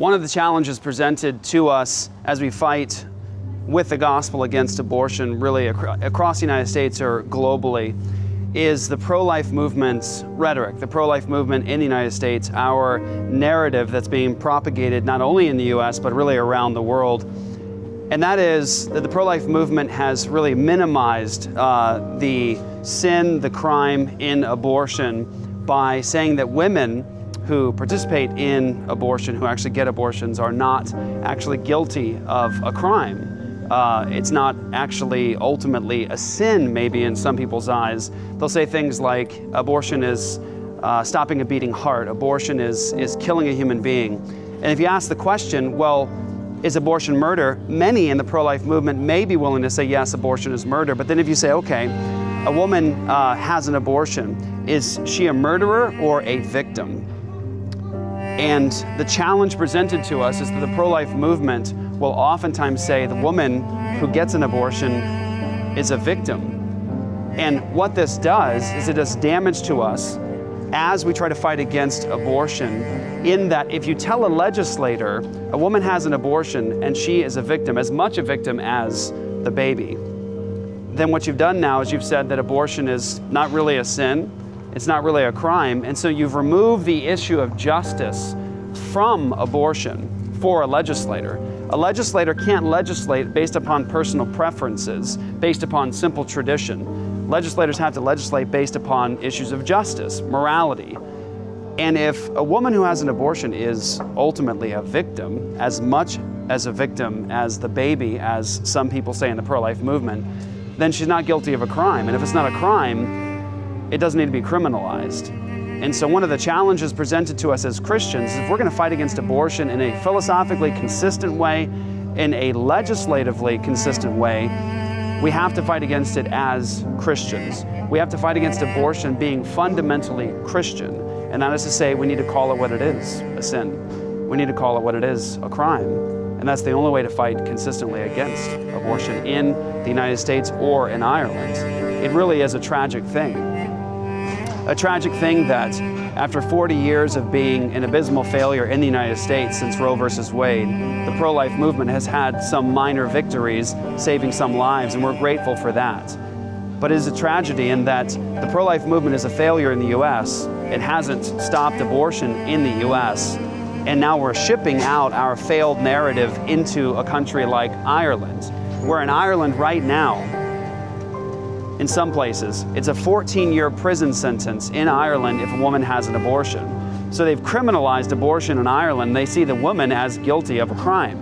One of the challenges presented to us as we fight with the gospel against abortion, really across the United States or globally, is the pro-life movement's rhetoric, the pro-life movement in the United States, our narrative that's being propagated not only in the U.S. but really around the world. And that is that the pro-life movement has really minimized the sin, the crime in abortion by saying that women who participate in abortion, who actually get abortions, are not actually guilty of a crime. It's not actually ultimately a sin, maybe in some people's eyes. They'll say things like abortion is stopping a beating heart, abortion is killing a human being. And if you ask the question, well, is abortion murder? Many in the pro-life movement may be willing to say, yes, abortion is murder. But then if you say, okay, a woman has an abortion, is she a murderer or a victim? And the challenge presented to us is that the pro-life movement will oftentimes say the woman who gets an abortion is a victim. And what this does is it does damage to us as we try to fight against abortion, in that if you tell a legislator a woman has an abortion and she is a victim, as much a victim as the baby, then what you've done now is you've said that abortion is not really a sin, it's not really a crime, and so you've removed the issue of justice from abortion for a legislator. A legislator can't legislate based upon personal preferences, based upon simple tradition. Legislators have to legislate based upon issues of justice, morality. And if a woman who has an abortion is ultimately a victim, as much as a victim as the baby, as some people say in the pro-life movement, then she's not guilty of a crime. And if it's not a crime, it doesn't need to be criminalized. And so one of the challenges presented to us as Christians is, if we're going to fight against abortion in a philosophically consistent way, in a legislatively consistent way, we have to fight against it as Christians. We have to fight against abortion being fundamentally Christian. And that is to say, we need to call it what it is, a sin. We need to call it what it is, a crime. And that's the only way to fight consistently against abortion in the United States or in Ireland. It really is a tragic thing. A tragic thing that after 40 years of being an abysmal failure in the United States since Roe versus Wade, the pro-life movement has had some minor victories, saving some lives, and we're grateful for that. But it is a tragedy in that the pro-life movement is a failure in the U.S. It hasn't stopped abortion in the U.S. And now we're shipping out our failed narrative into a country like Ireland. We're in Ireland right now. In some places, it's a 14-year prison sentence in Ireland if a woman has an abortion. So they've criminalized abortion in Ireland. They see the woman as guilty of a crime.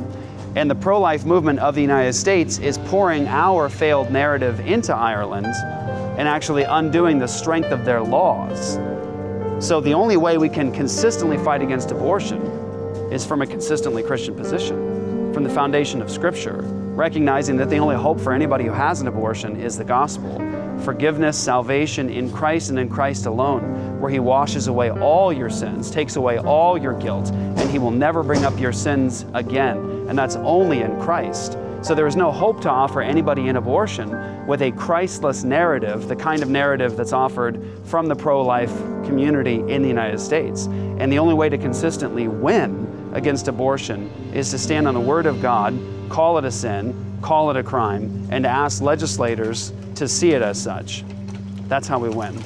And the pro-life movement of the United States is pouring our failed narrative into Ireland and actually undoing the strength of their laws. So the only way we can consistently fight against abortion is from a consistently Christian position, from the foundation of Scripture, recognizing that the only hope for anybody who has an abortion is the gospel. Forgiveness, salvation in Christ and in Christ alone, where He washes away all your sins, takes away all your guilt, and He will never bring up your sins again. And that's only in Christ. So there is no hope to offer anybody in abortion with a Christless narrative, the kind of narrative that's offered from the pro-life community in the United States. And the only way to consistently win against abortion is to stand on the Word of God, call it a sin, call it a crime, and to ask legislators to see it as such. That's how we win.